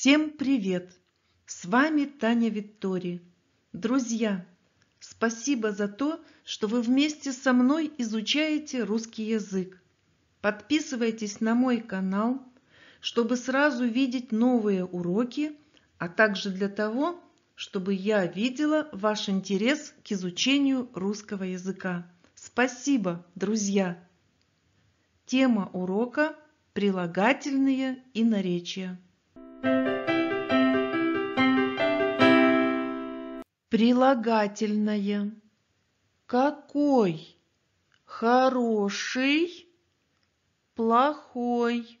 Всем привет! С вами Таня Виттори. Друзья, спасибо за то, что вы вместе со мной изучаете русский язык. Подписывайтесь на мой канал, чтобы сразу видеть новые уроки, а также для того, чтобы я видела ваш интерес к изучению русского языка. Спасибо, друзья! Тема урока – прилагательные и наречия. Прилагательное. Какой? Хороший? Плохой?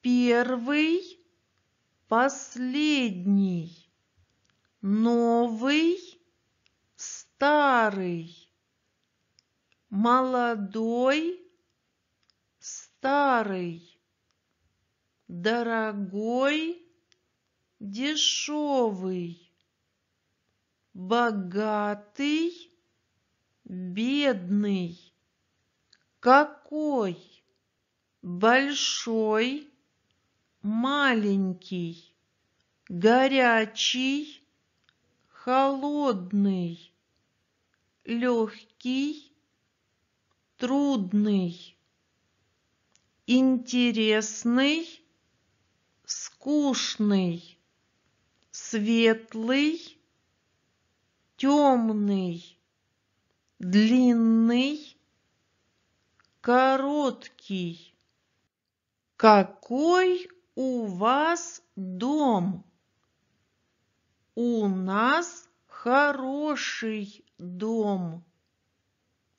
Первый? Последний? Новый? Старый? Молодой? Старый? Дорогой, дешевый, богатый, бедный, какой, большой, маленький, горячий, холодный, легкий, трудный, интересный, скучный, светлый, темный, длинный, короткий. Какой у вас дом? У нас хороший дом.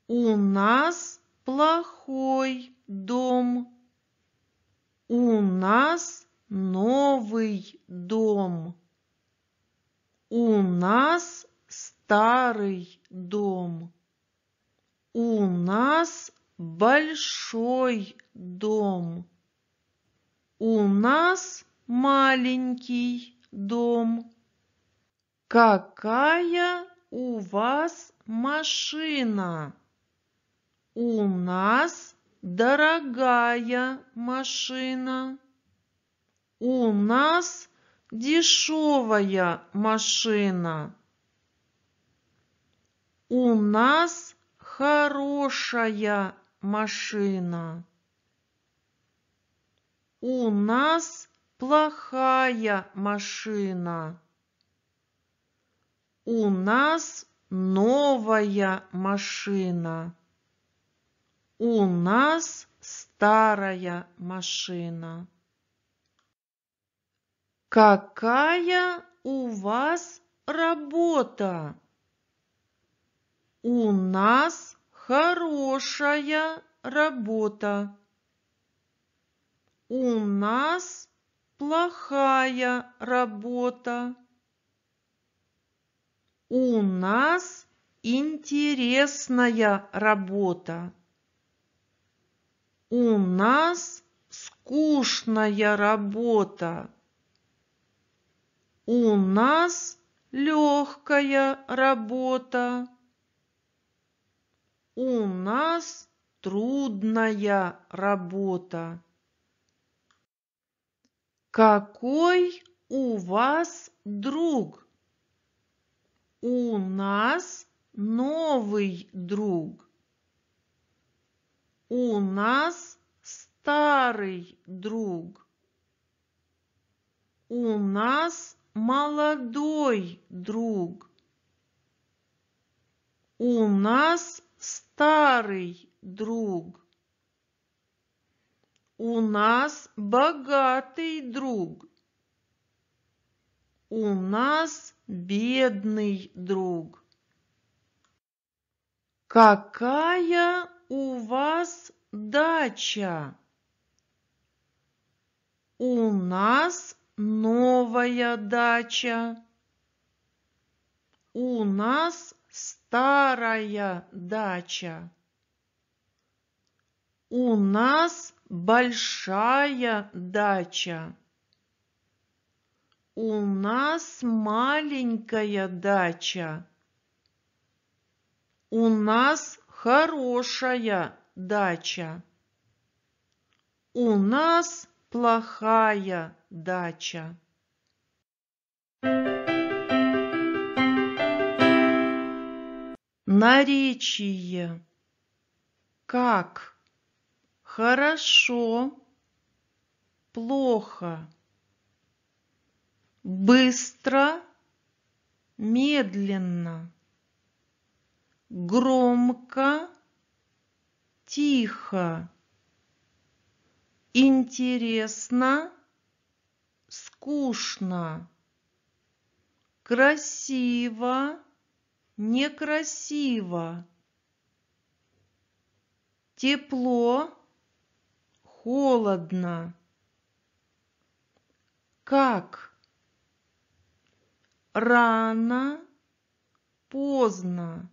У нас плохой дом. У нас новый дом. У нас старый дом. У нас большой дом. У нас маленький дом. Какая у вас машина? У нас дорогая машина. У нас дешевая машина. У нас хорошая машина. У нас плохая машина. У нас новая машина. У нас старая машина. Какая у вас работа? У нас хорошая работа. У нас плохая работа. У нас интересная работа. У нас скучная работа. У нас легкая работа. У нас трудная работа. Какой у вас друг? У нас новый друг. У нас старый друг. У нас молодой друг. У нас старый друг. У нас богатый друг. У нас бедный друг. Какая у вас дача? У нас новая дача. У нас старая дача. У нас большая дача. У нас маленькая дача. У нас хорошая дача. У нас плохая дача. дача. Наречие. Как? Хорошо. Плохо. Быстро. Медленно. Громко. Тихо. Интересно. Скучно. Красиво. Некрасиво. Тепло. Холодно. Как? Рано. Поздно.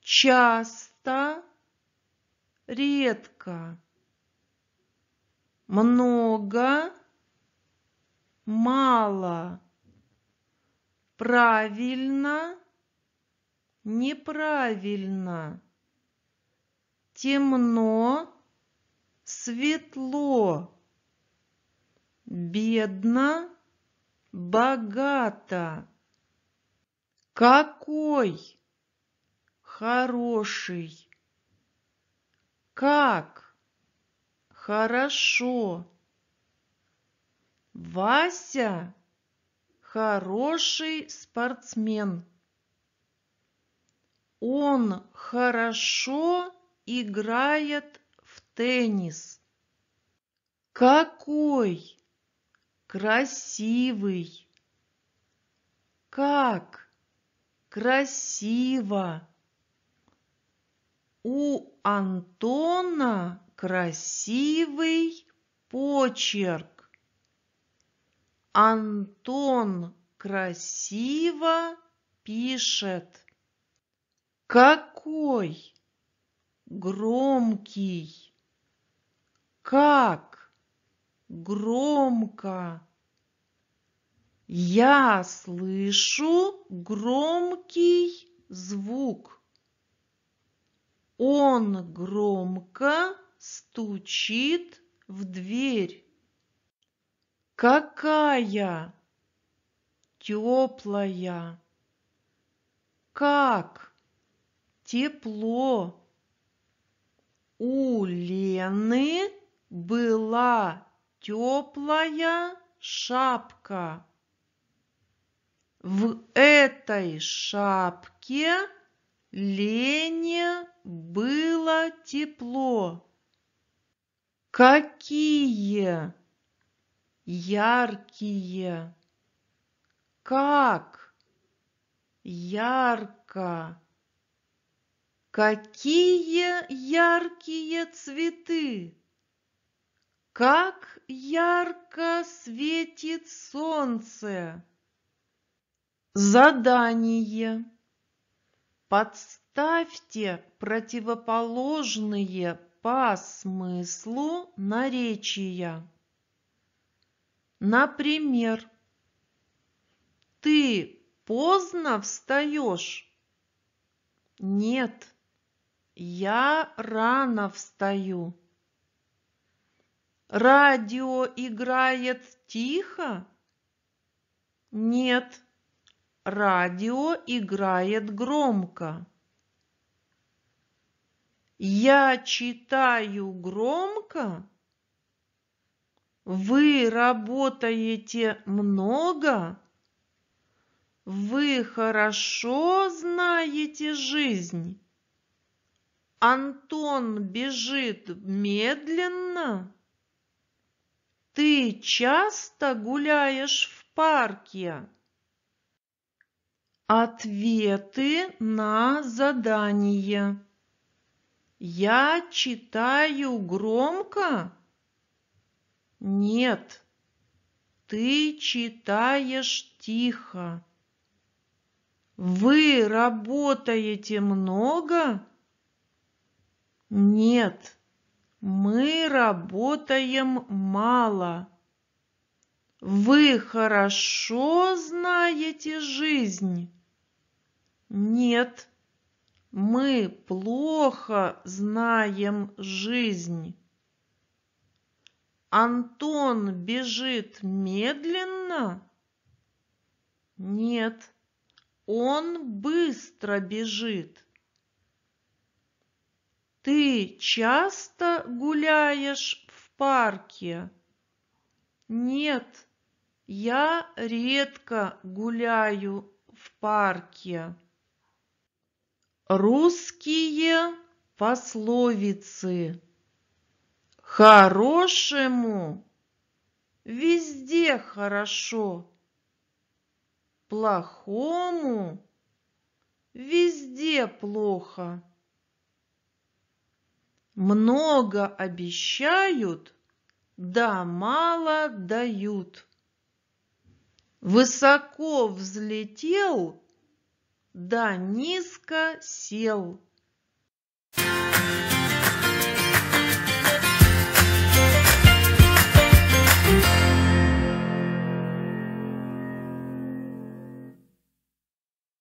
Часто. Редко. Много. Мало. Правильно, неправильно, темно, светло, бедно, богато. Какой? Хороший. Как? Хорошо. Вася хороший спортсмен. Он хорошо играет в теннис. Какой? Красивый. Как? Красиво. У Антона красивый почерк. Антон красиво пишет. Какой? Громкий. Как? Громко. Я слышу громкий звук. Он громко стучит в дверь. Какая? Теплая. Как? Тепло. У Лены была теплая шапка. В этой шапке Лене было тепло. Какие? Яркие. Как? Ярко. Какие яркие цветы? Как ярко светит солнце. Задание. Подставьте противоположные по смыслу наречия. Например, ты поздно встаешь? Нет, я рано встаю. Радио играет тихо? Нет, радио играет громко. Я читаю громко? Вы работаете много? Вы хорошо знаете жизнь? Антон бежит медленно? Ты часто гуляешь в парке? Ответы на задание. Я читаю громко? Нет, ты читаешь тихо. Вы работаете много? Нет, мы работаем мало. Вы хорошо знаете жизнь? Нет, мы плохо знаем жизнь. Антон бежит медленно? Нет, он быстро бежит. Ты часто гуляешь в парке? Нет, я редко гуляю в парке. Русские пословицы. Хорошему везде хорошо, плохому везде плохо. Много обещают, да мало дают. Высоко взлетел, да низко сел.